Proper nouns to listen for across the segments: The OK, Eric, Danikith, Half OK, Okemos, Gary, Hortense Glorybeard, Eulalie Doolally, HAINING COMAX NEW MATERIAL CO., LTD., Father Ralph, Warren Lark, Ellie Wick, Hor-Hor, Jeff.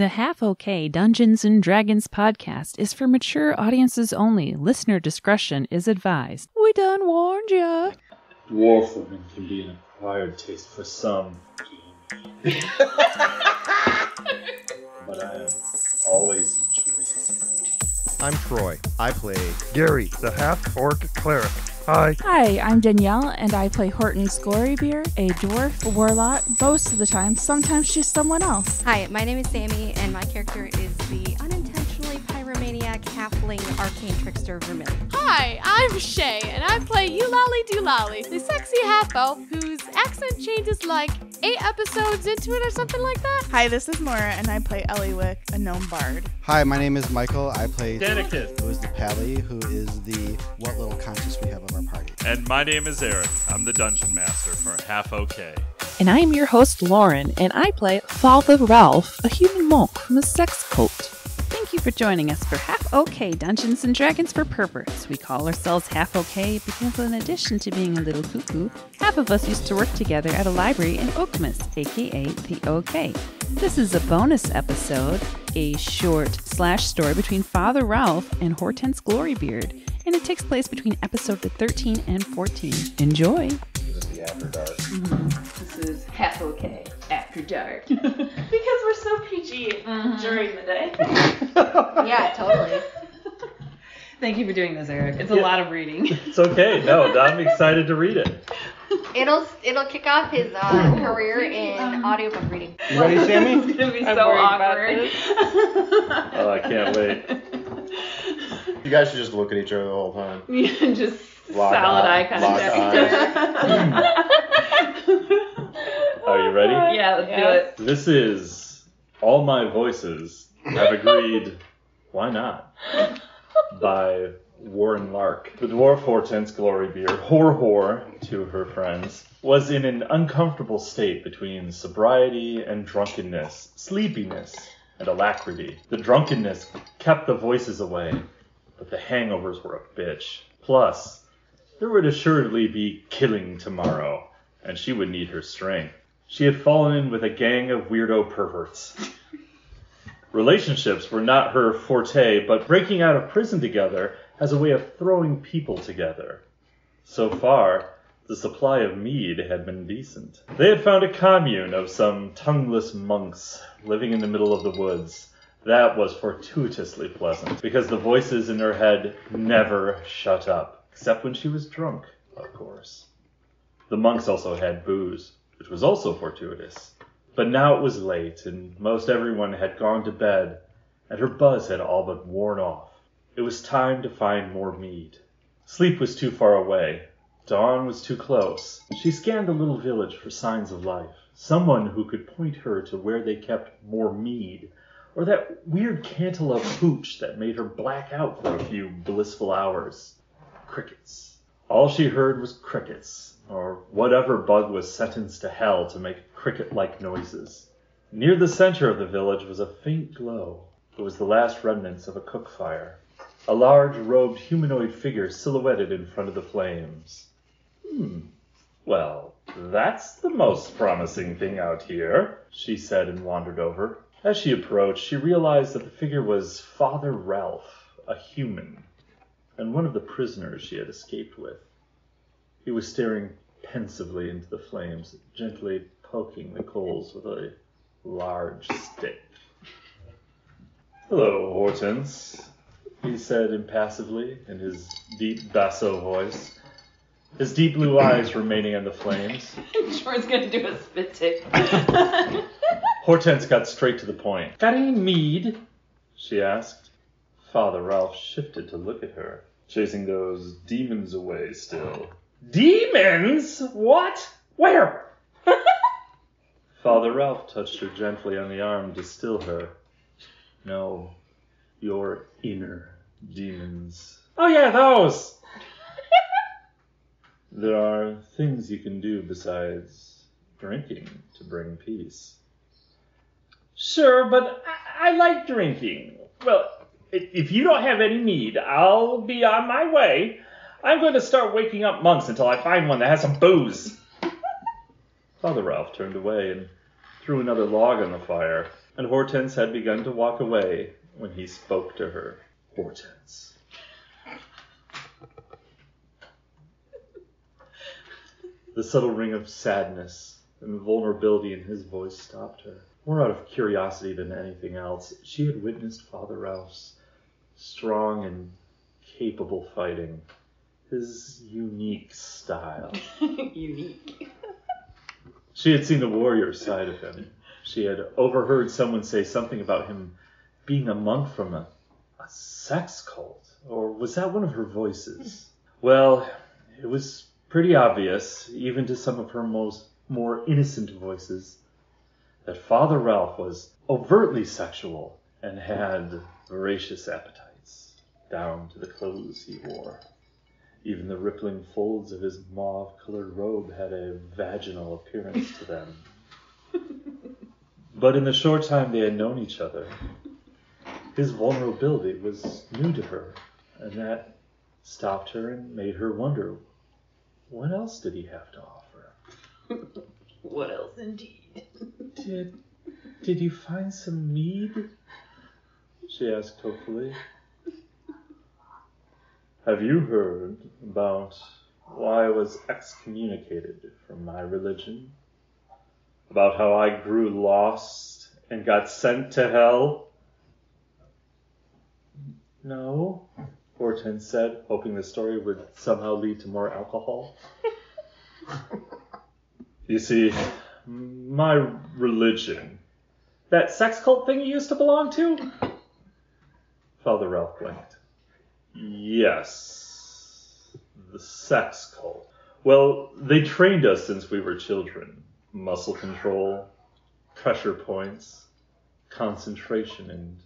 The Half OK Dungeons & Dragons podcast is for mature audiences only. Listener discretion is advised. We done warned ya. Dwarf women can be an acquired taste for some. But I have always enjoyed it. I'm Troy. I play Gary, the half-orc cleric. Hi. Hi, I'm Danielle, and I play Hortense Glorybeard, a dwarf warlock, most of the time. Sometimes she's someone else. Hi, my name is Sammy, and my character is the unintentionally pyromaniac halfling arcane trickster Vermilion. Hi, I'm Shay, and I play Eulalie Doolally, the sexy half-elf whose accent changes like 8 episodes into it or something like that. Hi, this is Maura, and I play Ellie Wick, a gnome bard. Hi, my name is Michael. I play Danikith, who is the pally, who is the what little conscience we have of our party. And my name is Eric. I'm the dungeon master for Half OK. And I am your host, Lauren, and I play Father Ralph, a human monk from a sex cult. Thank you for joining us for Half OK Dungeons & Dragons for Perverts. We call ourselves Half OK because in addition to being a little cuckoo, half of us used to work together at a library in Okemos, aka The OK. This is a bonus episode, a short slash story between Father Ralph and Hortense Glorybeard, and it takes place between episode 13 and 14. Enjoy! This is the After Dark. This is Half OK After Dark. Because we're so PG during the day. Yeah, totally. Thank you for doing this, Eric. It's a lot of reading. It's okay. No, I'm excited to read it. It'll kick off his career in audiobook reading. You ready, Sammy? It's gonna be so awkward. Oh, I can't wait. You guys should just look at each other the whole time. Yeah, just solid eye contact. Are you ready? Yeah, let's do it. This is All My Voices Have Agreed, Why Not? By Warren Lark. The dwarf Hortense Glorybeard, whore to her friends, was in an uncomfortable state between sobriety and drunkenness, sleepiness and alacrity. The drunkenness kept the voices away, but the hangovers were a bitch. Plus, there would assuredly be killing tomorrow, and she would need her strength. She had fallen in with a gang of weirdo perverts. Relationships were not her forte, but breaking out of prison together as a way of throwing people together. So far, the supply of mead had been decent. They had found a commune of some tongueless monks living in the middle of the woods. That was fortuitously pleasant, because the voices in her head never shut up, except when she was drunk, of course. The monks also had booze, which was also fortuitous. But now it was late, and most everyone had gone to bed, and her buzz had all but worn off. It was time to find more mead. Sleep was too far away. Dawn was too close. She scanned the little village for signs of life, someone who could point her to where they kept more mead, or that weird cantaloupe hooch that made her black out for a few blissful hours. Crickets. All she heard was crickets, or whatever bug was sentenced to hell to make cricket-like noises. Near the center of the village was a faint glow. It was the last remnants of a cook fire. A large, robed humanoid figure silhouetted in front of the flames. Well, that's the most promising thing out here, she said and wandered over. As she approached, she realized that the figure was Father Ralph, a human, and one of the prisoners she had escaped with. He was staring pensively into the flames, gently poking the coals with a large stick. "Hello, Hortense," he said impassively in his deep basso voice, his deep blue eyes remaining on the flames. Troy's gonna do a spit take. Hortense got straight to the point. "Got any mead?" she asked. Father Ralph shifted to look at her, chasing those demons away still. "Demons? What? Where?" Father Ralph touched her gently on the arm to still her. "No, your inner demons." "Oh yeah, those!" "There are things you can do besides drinking to bring peace." "Sure, but I like drinking. Well, if you don't have any mead, I'll be on my way. I'm going to start waking up monks until I find one that has some booze." Father Ralph turned away and threw another log on the fire. and Hortense had begun to walk away when he spoke to her. Hortense. The subtle ring of sadness and vulnerability in his voice stopped her. More out of curiosity than anything else, she had witnessed Father Ralph's strong and capable fighting. His unique style. Unique. She had seen the warrior side of him. She had overheard someone say something about him being a monk from a sex cult. Or was that one of her voices? Well, it was pretty obvious, even to some of her more innocent voices, that Father Ralph was overtly sexual and had voracious appetites, down to the clothes he wore. Even the rippling folds of his mauve-colored robe had a vaginal appearance to them. But in the short time they had known each other, his vulnerability was new to her, and that stopped her and made her wonder, what else did he have to offer? What else, indeed? Did you find some need? She asked hopefully. Have you heard about why I was excommunicated from my religion? About how I grew lost and got sent to hell? No, Hortense said, hoping the story would somehow lead to more alcohol. You see, my religion, that sex cult thing you used to belong to? Father Ralph blinked. Yes, the sex cult. Well, they trained us since we were children. Muscle control, pressure points, concentration, and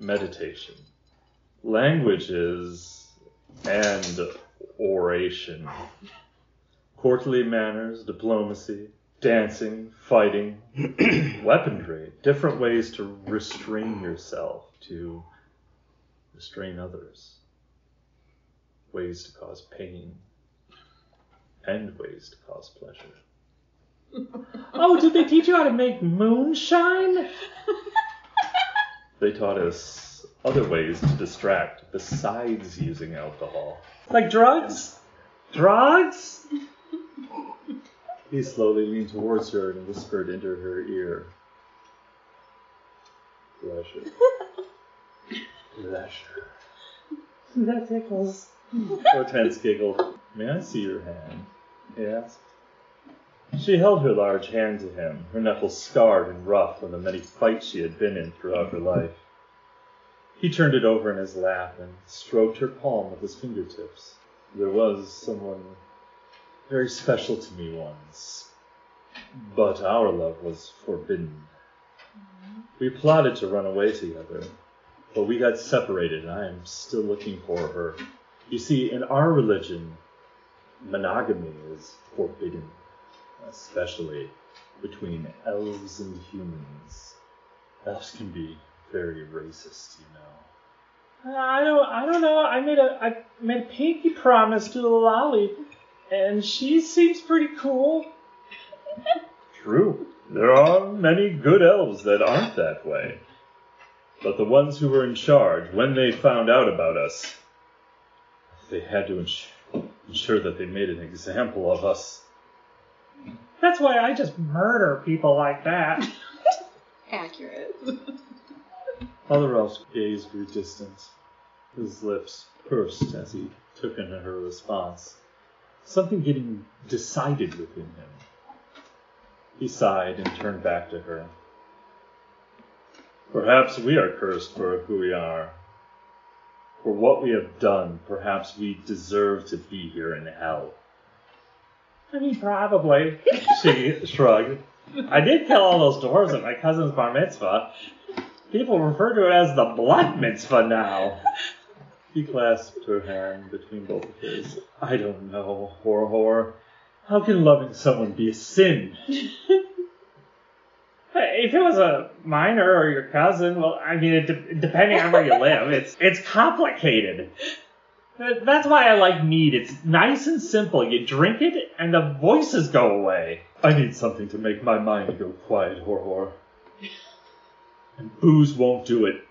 meditation. Languages and oration. Courtly manners, diplomacy, dancing, fighting, weaponry. Different ways to restrain yourself, to restrain others. Ways to cause pain, and ways to cause pleasure. Oh, did they teach you how to make moonshine? They taught us other ways to distract besides using alcohol. Like drugs? Drugs? He slowly leaned towards her and whispered into her ear. Pleasure. Pleasure. That tickles. Hortense giggled. May I see your hand? He asked. She held her large hand to him, her knuckles scarred and rough from the many fights she had been in throughout her life. He turned it over in his lap and stroked her palm with his fingertips. There was someone very special to me once, but our love was forbidden. We plotted to run away together, but we got separated and I am still looking for her. You see, in our religion, monogamy is forbidden, especially between elves and humans. Elves can be very racist, you know. I don't know. I made a pinky promise to the lolly, and she seems pretty cool. True. There are many good elves that aren't that way. But the ones who were in charge, when they found out about us, they had to ensure that they made an example of us. That's why I just murder people like that. Accurate. Father Ralph's gaze grew distant. His lips pursed as he took in her response. Something getting decided within him. He sighed and turned back to her. Perhaps we are cursed for who we are. For what we have done, perhaps we deserve to be here in hell. I mean, probably. She shrugged. I did kill all those dwarves at my cousin's bar mitzvah. People refer to it as the blood mitzvah now. He clasped her hand between both of his. I don't know, horror. How can loving someone be a sin? If it was a minor or your cousin, well, I mean, depending on where you live, it's complicated. That's why I like mead. It's nice and simple. You drink it, and the voices go away. I need something to make my mind go quiet, Horhor. and booze won't do it.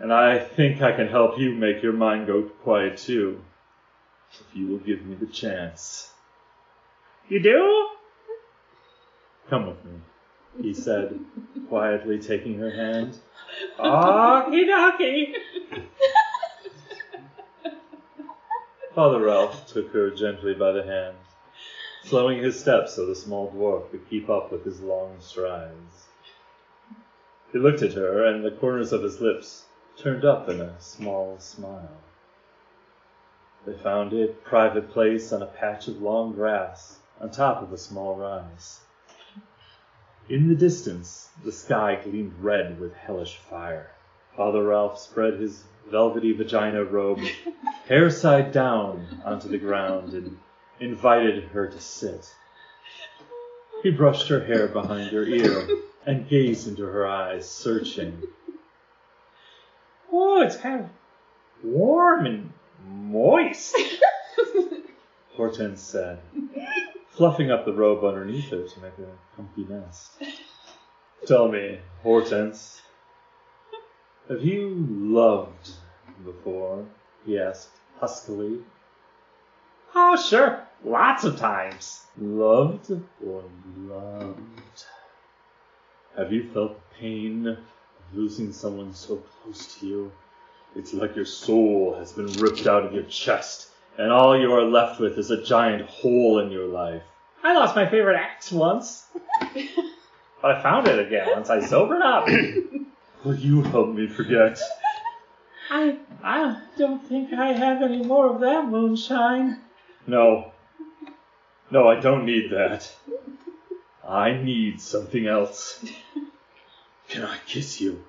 And I think I can help you make your mind go quiet too, if you will give me the chance. You do? Come with me, he said, quietly taking her hand. Okie dokie. Father Ralph took her gently by the hand, slowing his steps so the small dwarf could keep up with his long strides. He looked at her, and the corners of his lips turned up in a small smile. They found a private place on a patch of long grass on top of a small rise. In the distance, the sky gleamed red with hellish fire. Father Ralph spread his velvety vagina robe, hair side down, onto the ground and invited her to sit. He brushed her hair behind her ear and gazed into her eyes, searching. Oh, it's kind of warm and moist, Hortense said, fluffing up the robe underneath her to make a comfy nest. Tell me, Hortense, have you loved before? He asked huskily. Oh, sure. Lots of times. Loved or loved? Have you felt the pain of losing someone so close to you? It's like your soul has been ripped out of your chest, and all you are left with is a giant hole in your life. I lost my favorite axe once. But I found it again once I sobered up. Will you help me forget? I don't think I have any more of that moonshine. No, I don't need that. I need something else. Can I kiss you?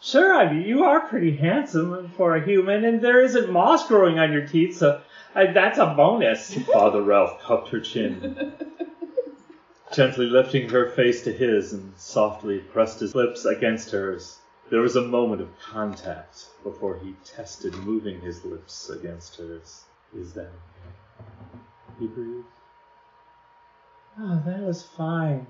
Sure, I mean, you are pretty handsome for a human, and there isn't moss growing on your teeth, so that's a bonus. Father Ralph cupped her chin, gently lifting her face to his and softly pressed his lips against hers. There was a moment of contact before he tested moving his lips against hers. Is that okay? He breathed. Oh, that was fine.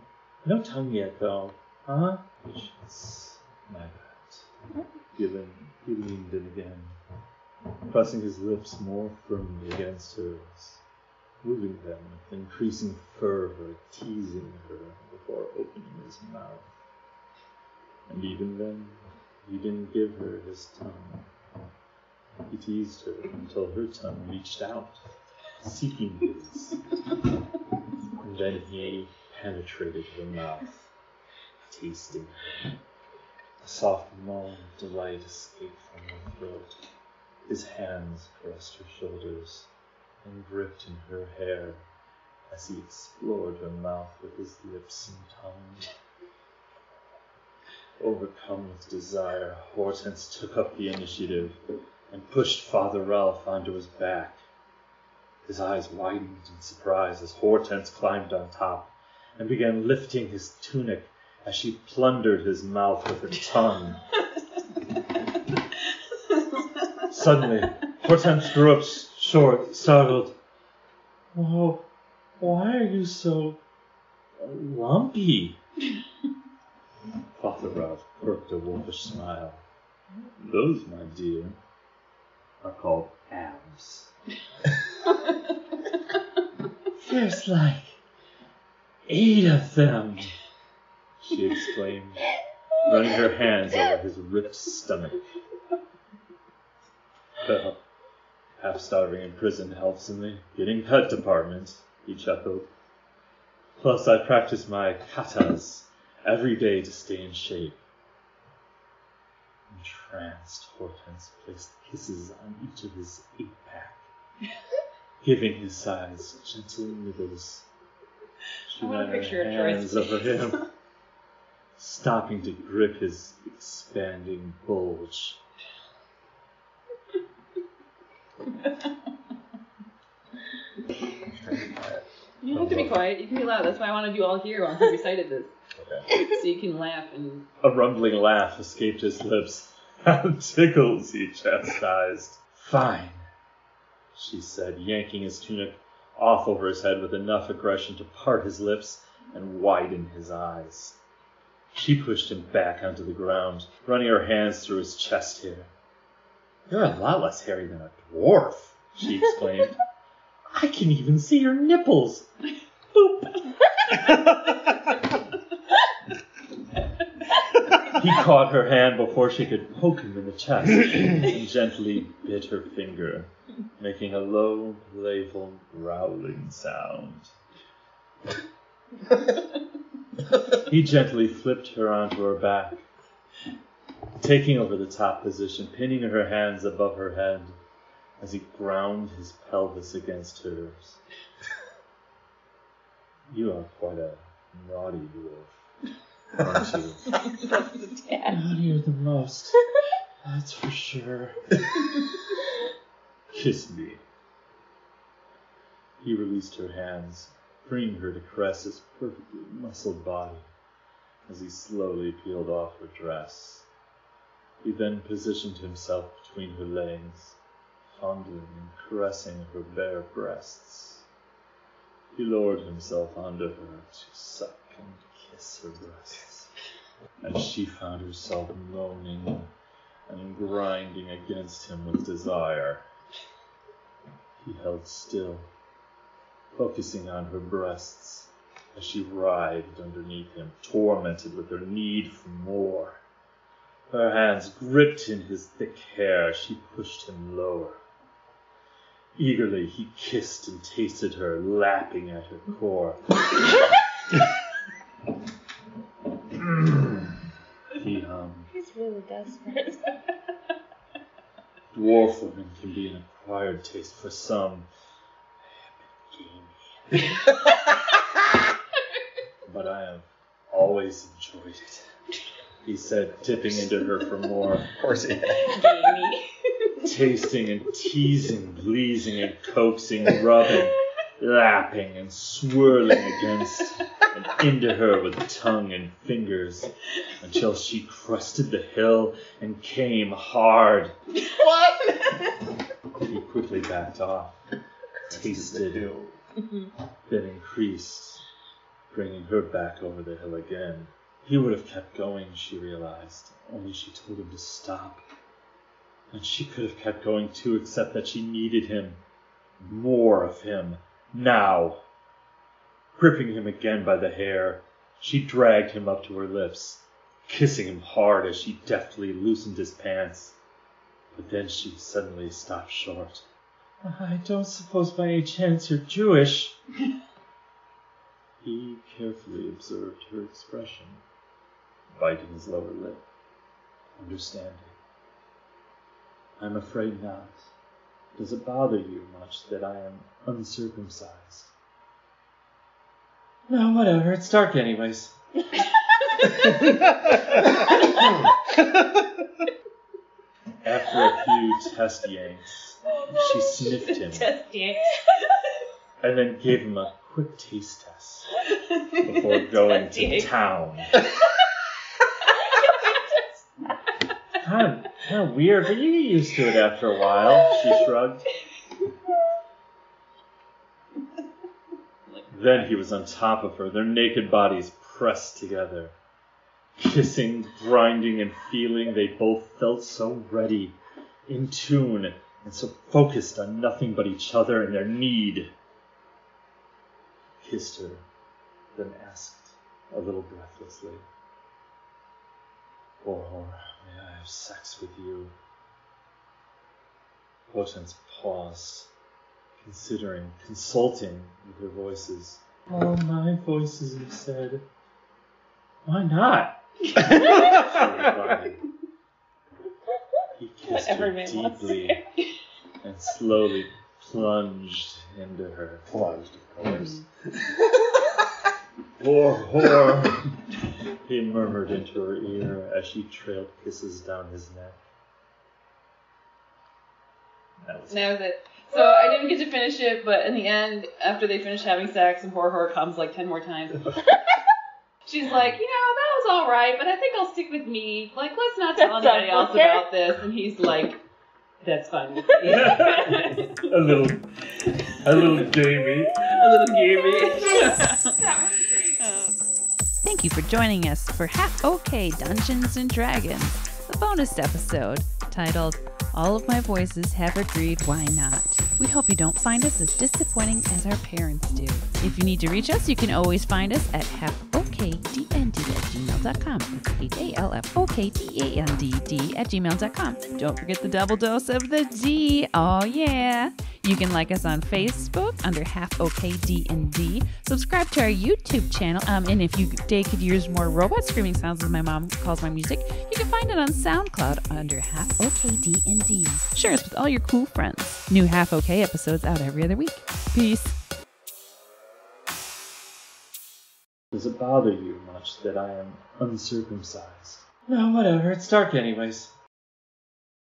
No tongue yet, though. Huh? Patience, my bad. Given, he leaned in again, pressing his lips more firmly against hers, moving them with increasing fervor, teasing her before opening his mouth. And even then, he didn't give her his tongue. He teased her until her tongue reached out, seeking his. And then he penetrated her mouth, tasting her. A soft moan of delight escaped from her throat. His hands caressed her shoulders and gripped in her hair as he explored her mouth with his lips and tongue. Overcome with desire, Hortense took up the initiative and pushed Father Ralph onto his back. His eyes widened in surprise as Hortense climbed on top and began lifting his tunic as she plundered his mouth with her tongue. Suddenly, Hortense grew up short, startled. Oh, why are you so lumpy? Father Ralph quirked a wolfish smile. Those, my dear, are called abs. There's like 8 of them, she exclaimed, running her hands over his ripped stomach. Well, half-starving in prison helps in the getting cut department, he chuckled. Plus, I practice my katas every day to stay in shape. Entranced, Hortense placed kisses on each of his 8-pack, giving his sides gentle niggles. She ran her hands over him, stopping to grip his expanding bulge. You don't have to be quiet. You can be loud. That's why I wanted you all here while he recited this. Okay. So you can laugh and... A rumbling laugh escaped his lips. How tickles, he chastised. Fine, she said, yanking his tunic off over his head with enough aggression to part his lips and widen his eyes. She pushed him back onto the ground, running her hands through his chest hair. "You're a lot less hairy than a dwarf," she exclaimed. "I can even see your nipples." Boop. He caught her hand before she could poke him in the chest and gently bit her finger, making a low, playful, growling sound. He gently flipped her onto her back, taking over the top position, pinning her hands above her head as he ground his pelvis against hers. "You are quite a naughty dwarf, aren't you?" "Naughtier than most, that's for sure." "Kiss me." He released her hands, freeing her to caress his perfectly muscled body as he slowly peeled off her dress. He then positioned himself between her legs, fondling and caressing her bare breasts. He lowered himself onto her to suck and kiss her breasts, and she found herself moaning and grinding against him with desire. He held still, focusing on her breasts as she writhed underneath him, tormented with her need for more. Her hands gripped in his thick hair, she pushed him lower. Eagerly, he kissed and tasted her, lapping at her core. He hummed. He's really desperate. Dwarf women can be an acquired taste for some. I have been gamey. But I have always enjoyed it, he said, tipping into her for more. Of course he had. Gamey. Tasting and teasing, pleasing and coaxing, rubbing, lapping and swirling against and into her with tongue and fingers until she crested the hill and came hard. What? He quickly backed off, tasted, then increased, bringing her back over the hill again. He would have kept going, she realized, only she told him to stop. And she could have kept going too, except that she needed him. More of him. Now. Gripping him again by the hair, she dragged him up to her lips, kissing him hard as she deftly loosened his pants. But then she suddenly stopped short. "I don't suppose by any chance you're Jewish?" He carefully observed her expression, biting his lower lip, understanding. "I'm afraid not. Does it bother you much that I am uncircumcised?" "No, whatever. It's dark anyways." After a few test yanks, she sniffed him. Test yanks. And then gave him a quick taste test before going to town. Kind of weird, but you get used to it after a while, she shrugged. Then he was on top of her, their naked bodies pressed together. Kissing, grinding, and feeling, they both felt so ready, in tune, and so focused on nothing but each other and their need. He kissed her, then asked, a little breathlessly, "Or may I have sex with you?" Hortense paused, consulting with her voices. "Oh, my voices," he said. "Why not?" She replied. He kissed her deeply and slowly plunged into her. Plunged, of course. "Whore." He murmured into her ear as she trailed kisses down his neck. That was it. So I didn't get to finish it, but in the end, after they finish having sex and Horror comes like 10 more times, she's like, "You know, that was all right, but I think I'll stick with me. Like, let's not tell anybody else about this." And he's like, "That's fine." a little gamey. That was great. Thank you for joining us for Half OK Dungeons and Dragons, a bonus episode titled All of My Voices Have Agreed Why Not. We hope you don't find us as disappointing as our parents do. If you need to reach us, you can always find us at halfokdnd@gmail.com. That's halfokdand@gmail.com. Don't forget the double dose of the D. Oh, yeah. You can like us on Facebook under Half OK D&D. Subscribe to our YouTube channel. And if you could use more robot screaming sounds, as my mom calls my music, you can find it on SoundCloud under Half OK D&D. Share us with all your cool friends. New Half OK episodes out every other week. Peace. Does it bother you much that I am uncircumcised? No, whatever. It's dark anyways.